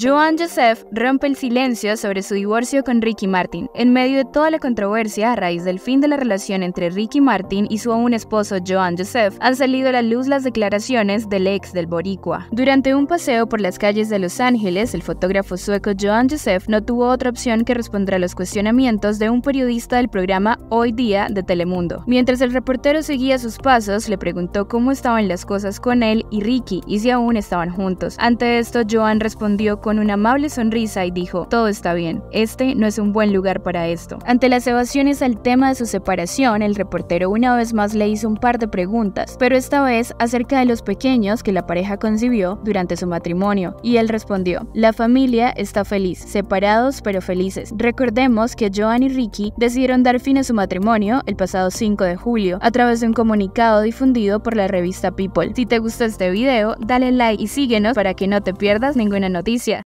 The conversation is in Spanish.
Jwan Yosef rompe el silencio sobre su divorcio con Ricky Martin, en medio de toda la controversia a raíz del fin de la relación entre Ricky Martin y su aún esposo Jwan Yosef. Han salido a la luz las declaraciones del ex del boricua. Durante un paseo por las calles de Los Ángeles, el fotógrafo sueco Jwan Yosef no tuvo otra opción que responder a los cuestionamientos de un periodista del programa Hoy Día de Telemundo. Mientras el reportero seguía sus pasos, le preguntó cómo estaban las cosas con él y Ricky y si aún estaban juntos. Ante esto, Jwan respondió con una amable sonrisa y dijo: "Todo está bien, este no es un buen lugar para esto". Ante las evasiones al tema de su separación, el reportero una vez más le hizo un par de preguntas, pero esta vez acerca de los pequeños que la pareja concibió durante su matrimonio, y él respondió: "La familia está feliz, separados pero felices". Recordemos que Jwan y Ricky decidieron dar fin a su matrimonio el pasado 5 de julio a través de un comunicado difundido por la revista People. Si te gustó este video, dale like y síguenos para que no te pierdas ninguna noticia.